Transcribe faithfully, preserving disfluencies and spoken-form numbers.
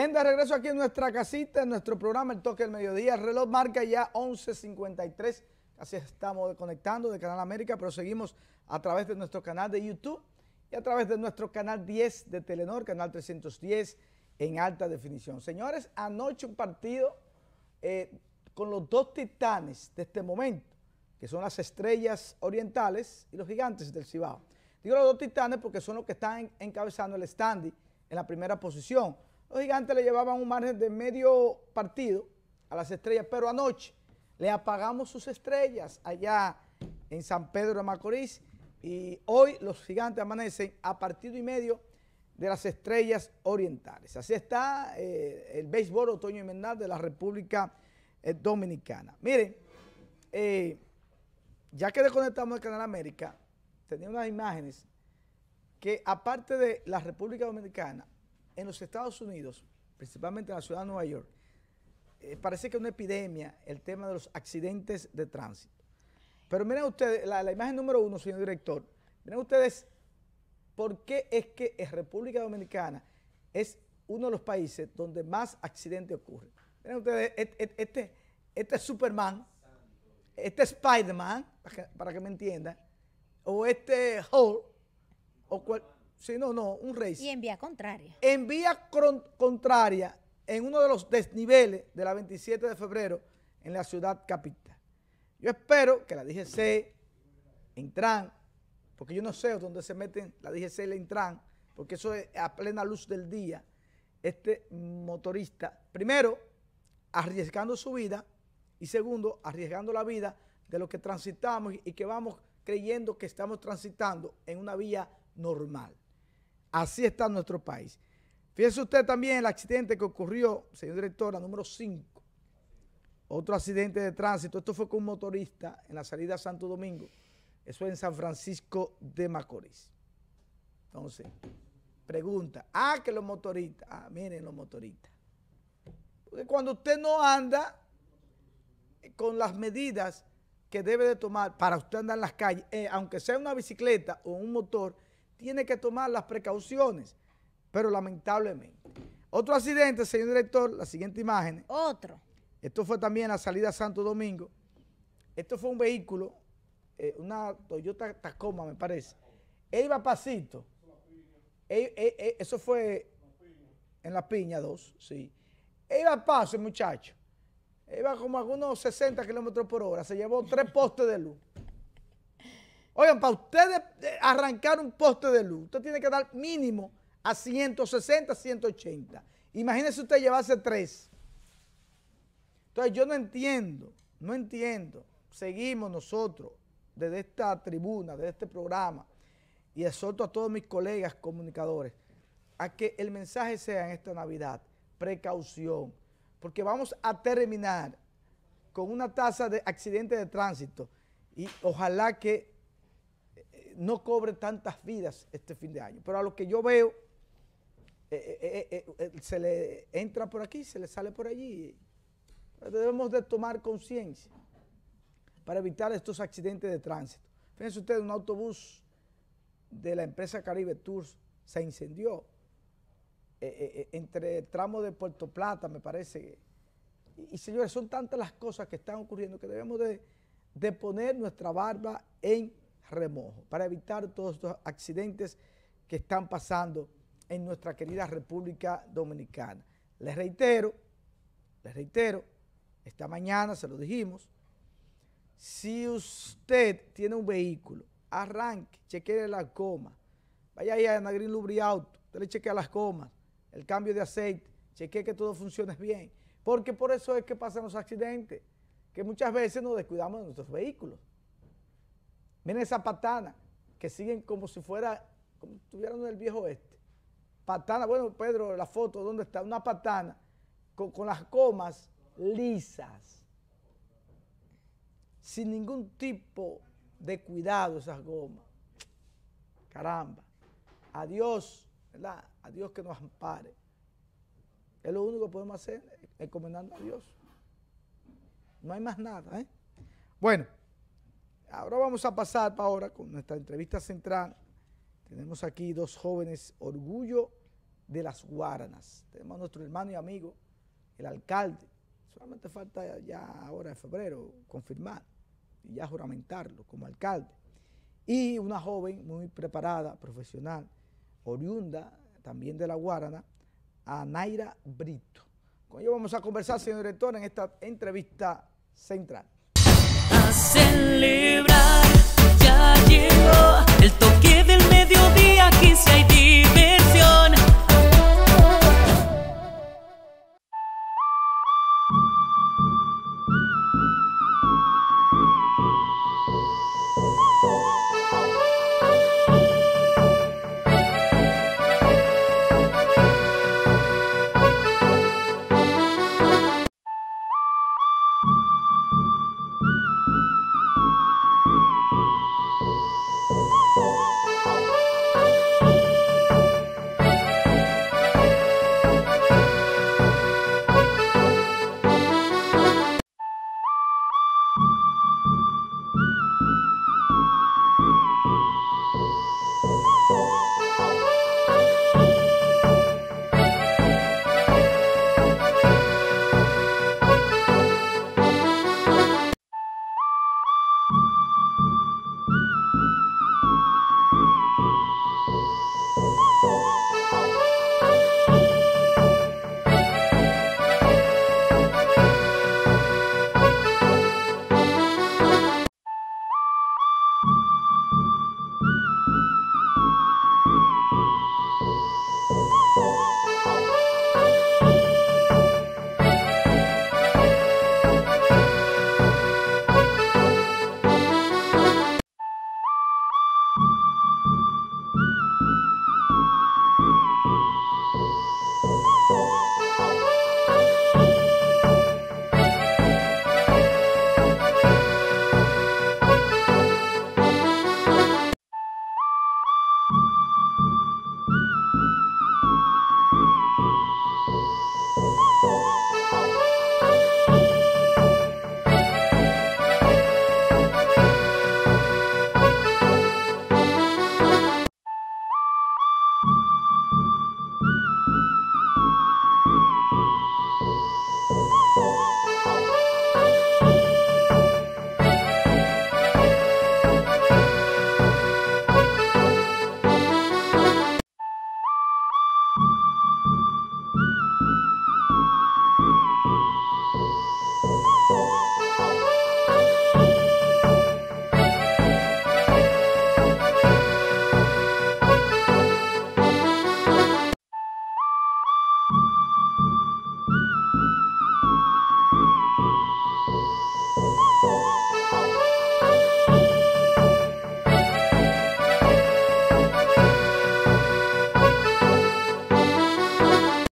Bien, de regreso aquí en nuestra casita, en nuestro programa El Toque del Mediodía. El reloj marca ya once cincuenta y tres. Así estamos conectando de Canal América, pero seguimos a través de nuestro canal de YouTube y a través de nuestro canal diez de Telenor, canal trescientos diez en alta definición. Señores, anoche un partido eh, con los dos titanes de este momento, que son las Estrellas Orientales y los Gigantes del Cibao. Digo los dos titanes porque son los que están encabezando el standing en la primera posición. Los Gigantes le llevaban un margen de medio partido a las Estrellas, pero anoche le apagamos sus estrellas allá en San Pedro de Macorís y hoy los Gigantes amanecen a partido y medio de las Estrellas Orientales. Así está eh, el béisbol otoño invernal de la República eh, Dominicana. Miren, eh, ya que desconectamos el Canal América, tenía unas imágenes que aparte de la República Dominicana, en los Estados Unidos, principalmente en la ciudad de Nueva York, Eh, parece que es una epidemia el tema de los accidentes de tránsito. Pero miren ustedes, la, la imagen número uno, señor director, miren ustedes por qué es que en República Dominicana es uno de los países donde más accidentes ocurren. Miren ustedes, este, este, este Superman, este Spider-Man, para que, para que me entiendan, o este Hulk, o cual, sí, no, no, un race. Y en vía contraria. En vía contraria, en uno de los desniveles de la veintisiete de febrero en la ciudad capital. Yo espero que la D G C, Intran, porque yo no sé dónde se meten la D G C y la Intran, porque eso es a plena luz del día, este motorista, primero, arriesgando su vida, y segundo, arriesgando la vida de los que transitamos y que vamos creyendo que estamos transitando en una vía normal. Así está nuestro país. Fíjese usted también el accidente que ocurrió, señor directora, número cinco. Otro accidente de tránsito. Esto fue con un motorista en la salida a Santo Domingo. Eso en San Francisco de Macorís. Entonces, pregunta. Ah, que los motoristas. Ah, miren los motoristas. Porque cuando usted no anda con las medidas que debe de tomar para usted andar en las calles, eh, aunque sea una bicicleta o un motor, tiene que tomar las precauciones. Pero lamentablemente. Otro accidente, señor director, la siguiente imagen. Otro. Esto fue también la salida a Santo Domingo. Esto fue un vehículo, eh, una Toyota Tacoma, me parece. Él iba a pasito. Él, él, él, eso fue en la Piña dos, sí. Él iba a paso, el muchacho. Él iba como a unos sesenta kilómetros por hora. Se llevó tres postes de luz. Oigan, para ustedes arrancar un poste de luz, usted tiene que dar mínimo a ciento sesenta, ciento ochenta. Imagínese usted llevarse tres. Entonces yo no entiendo, no entiendo. Seguimos nosotros desde esta tribuna, desde este programa, y exhorto a todos mis colegas comunicadores a que el mensaje sea en esta Navidad, precaución, porque vamos a terminar con una tasa de accidentes de tránsito y ojalá que no cobre tantas vidas este fin de año. Pero a lo que yo veo, Eh, eh, eh, eh, se le entra por aquí, se le sale por allí. Debemos de tomar conciencia para evitar estos accidentes de tránsito. Fíjense ustedes, un autobús de la empresa Caribe Tours se incendió eh, eh, entre el tramo de Puerto Plata, me parece. Y, y señores, son tantas las cosas que están ocurriendo que debemos de, de poner nuestra barba en remojo para evitar todos estos accidentes que están pasando en nuestra querida República Dominicana. Les reitero, les reitero, esta mañana se lo dijimos, si usted tiene un vehículo, arranque, chequee las gomas, vaya ahí a Green-Lubri Auto, usted le chequea las gomas, el cambio de aceite, chequee que todo funcione bien, porque por eso es que pasan los accidentes, que muchas veces nos descuidamos de nuestros vehículos. Miren esa patana, que siguen como si fuera, como si estuvieran en el viejo oeste. Patana, bueno, Pedro, la foto, ¿dónde está? Una patana con, con las gomas lisas, sin ningún tipo de cuidado esas gomas. Caramba, a Dios, ¿verdad? A Dios que nos ampare. Es lo único que podemos hacer, encomendando a Dios. No hay más nada, ¿eh? Bueno, ahora vamos a pasar para ahora con nuestra entrevista central. Tenemos aquí dos jóvenes, orgullo de las Guaranas. Tenemos a nuestro hermano y amigo, el alcalde. Solamente falta ya ahora en febrero confirmar y ya juramentarlo como alcalde. Y una joven muy preparada, profesional, oriunda también de la Guarana, Anaira Brito. Con ello vamos a conversar, señor director, en esta entrevista central. A celebrar, ya llegó el toque del mediodía, quince y diez.